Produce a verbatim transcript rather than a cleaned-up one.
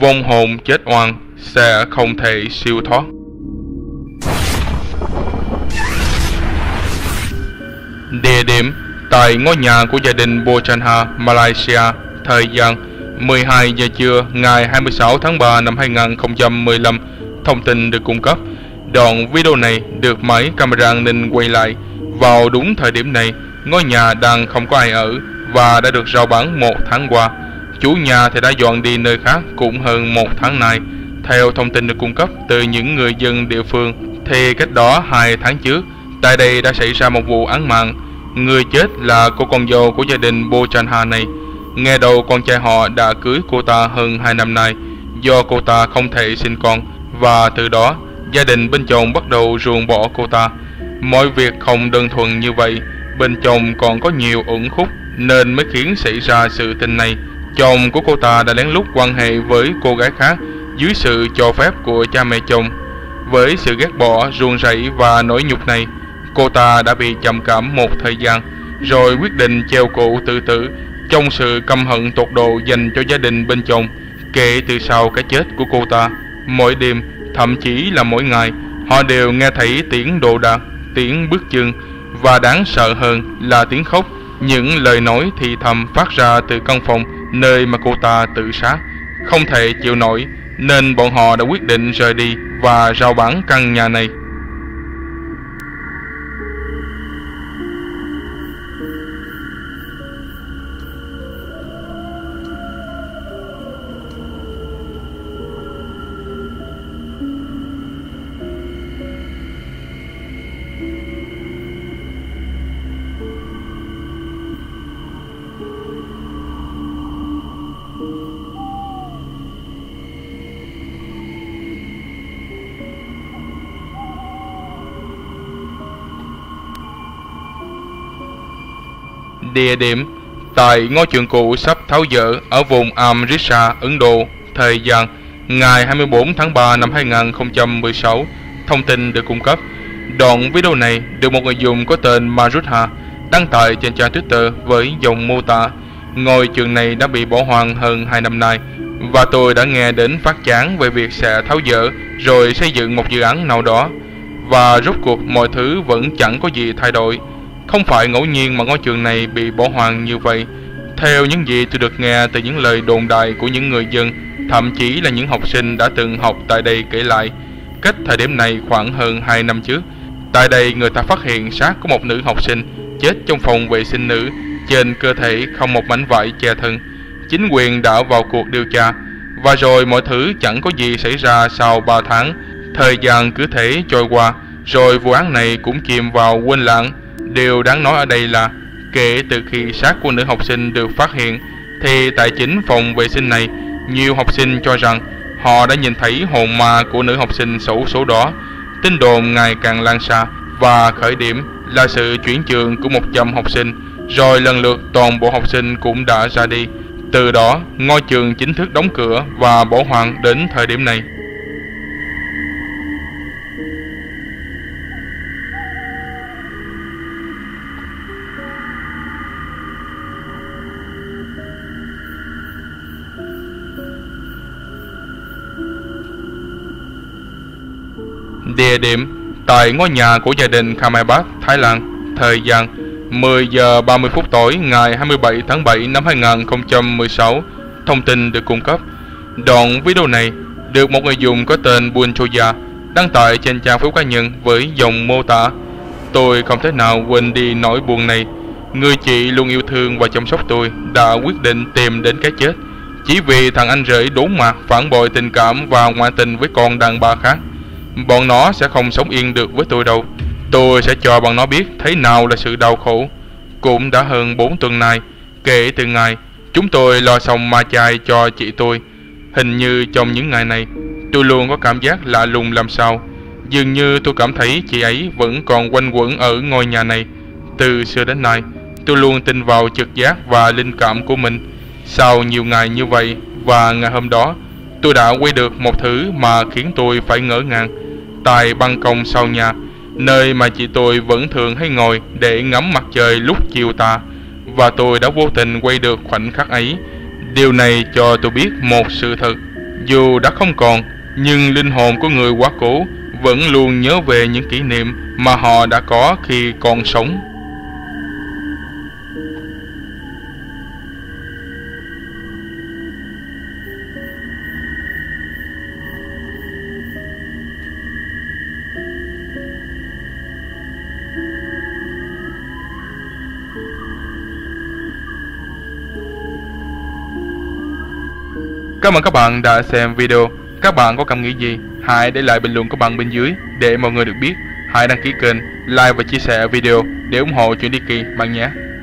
vong hồn chết oan sẽ không thể siêu thoát. Địa điểm tại ngôi nhà của gia đình Bochanha, Malaysia, thời gian mười hai giờ trưa ngày hai mươi sáu tháng ba năm hai nghìn không trăm mười lăm. Thông tin được cung cấp. Đoạn video này được máy camera an ninh quay lại. Vào đúng thời điểm này, ngôi nhà đang không có ai ở và đã được rao bán một tháng qua. Chủ nhà thì đã dọn đi nơi khác cũng hơn một tháng nay. Theo thông tin được cung cấp từ những người dân địa phương, thì cách đó hai tháng trước, tại đây đã xảy ra một vụ án mạng. Người chết là cô con dâu của gia đình Bochanha này. Nghe đầu con trai họ đã cưới cô ta hơn hai năm nay, do cô ta không thể sinh con, và từ đó gia đình bên chồng bắt đầu ruồng bỏ cô ta. Mọi việc không đơn thuần như vậy, bên chồng còn có nhiều uẩn khúc nên mới khiến xảy ra sự tình này. Chồng của cô ta đã lén lút quan hệ với cô gái khác dưới sự cho phép của cha mẹ chồng. Với sự ghét bỏ, ruồng rẫy và nỗi nhục này, cô ta đã bị trầm cảm một thời gian, rồi quyết định treo cổ tự tử trong sự căm hận tột độ dành cho gia đình bên chồng. Kể từ sau cái chết của cô ta, mỗi đêm, thậm chí là mỗi ngày, họ đều nghe thấy tiếng đồ đạc, tiếng bước chân và đáng sợ hơn là tiếng khóc, những lời nói thì thầm phát ra từ căn phòng nơi mà cô ta tự sát. Không thể chịu nổi nên bọn họ đã quyết định rời đi và rao bán căn nhà này. Địa điểm tại ngôi trường cũ sắp tháo dỡ ở vùng Amritsar, Ấn Độ, thời gian ngày hai mươi bốn tháng ba năm hai nghìn không trăm mười sáu. Thông tin được cung cấp. Đoạn video này được một người dùng có tên Marusha đăng tải trên trang Twitter với dòng mô tả: ngôi trường này đã bị bỏ hoang hơn hai năm nay và tôi đã nghe đến phát chán về việc sẽ tháo dỡ rồi xây dựng một dự án nào đó, và rốt cuộc mọi thứ vẫn chẳng có gì thay đổi. Không phải ngẫu nhiên mà ngôi trường này bị bỏ hoang như vậy. Theo những gì tôi được nghe từ những lời đồn đại của những người dân, thậm chí là những học sinh đã từng học tại đây kể lại, cách thời điểm này khoảng hơn hai năm trước, tại đây người ta phát hiện xác của một nữ học sinh chết trong phòng vệ sinh nữ, trên cơ thể không một mảnh vải che thân. Chính quyền đã vào cuộc điều tra, và rồi mọi thứ chẳng có gì xảy ra sau ba tháng. Thời gian cứ thế trôi qua, rồi vụ án này cũng chìm vào quên lãng. Điều đáng nói ở đây là kể từ khi xác của nữ học sinh được phát hiện, thì tại chính phòng vệ sinh này, nhiều học sinh cho rằng họ đã nhìn thấy hồn ma của nữ học sinh xấu số đó. Tin đồn ngày càng lan xa, và khởi điểm là sự chuyển trường của một trăm học sinh, rồi lần lượt toàn bộ học sinh cũng đã ra đi. Từ đó, ngôi trường chính thức đóng cửa và bỏ hoang đến thời điểm này. Địa điểm tại ngôi nhà của gia đình Khamai, Thái Lan, thời gian mười giờ ba mươi phút tối ngày hai mươi bảy tháng bảy năm hai nghìn không trăm mười sáu. Thông tin được cung cấp. Đoạn video này được một người dùng có tên Bunchoja đăng tải trên trang Facebook cá nhân với dòng mô tả: tôi không thể nào quên đi nỗi buồn này. Người chị luôn yêu thương và chăm sóc tôi đã quyết định tìm đến cái chết chỉ vì thằng anh rể đốn mặt phản bội tình cảm và ngoại tình với con đàn bà khác. Bọn nó sẽ không sống yên được với tôi đâu. Tôi sẽ cho bọn nó biết thế nào là sự đau khổ. Cũng đã hơn bốn tuần nay kể từ ngày chúng tôi lo xong ma chai cho chị tôi. Hình như trong những ngày này, tôi luôn có cảm giác lạ lùng làm sao. Dường như tôi cảm thấy chị ấy vẫn còn quanh quẩn ở ngôi nhà này. Từ xưa đến nay, tôi luôn tin vào trực giác và linh cảm của mình. Sau nhiều ngày như vậy, và ngày hôm đó, tôi đã quay được một thứ mà khiến tôi phải ngỡ ngàng. Tại ban công sau nhà, nơi mà chị tôi vẫn thường hay ngồi để ngắm mặt trời lúc chiều tà, và tôi đã vô tình quay được khoảnh khắc ấy. Điều này cho tôi biết một sự thật: Dù đã không còn, nhưng linh hồn của người quá cố vẫn luôn nhớ về những kỷ niệm mà họ đã có khi còn sống. Cảm ơn các bạn đã xem video. Các bạn có cảm nghĩ gì? Hãy để lại bình luận của bạn bên dưới để mọi người được biết. Hãy đăng ký kênh, like và chia sẻ video để ủng hộ Chuyện Ly Kỳ bạn nhé.